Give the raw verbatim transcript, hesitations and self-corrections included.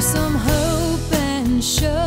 see some hope and show.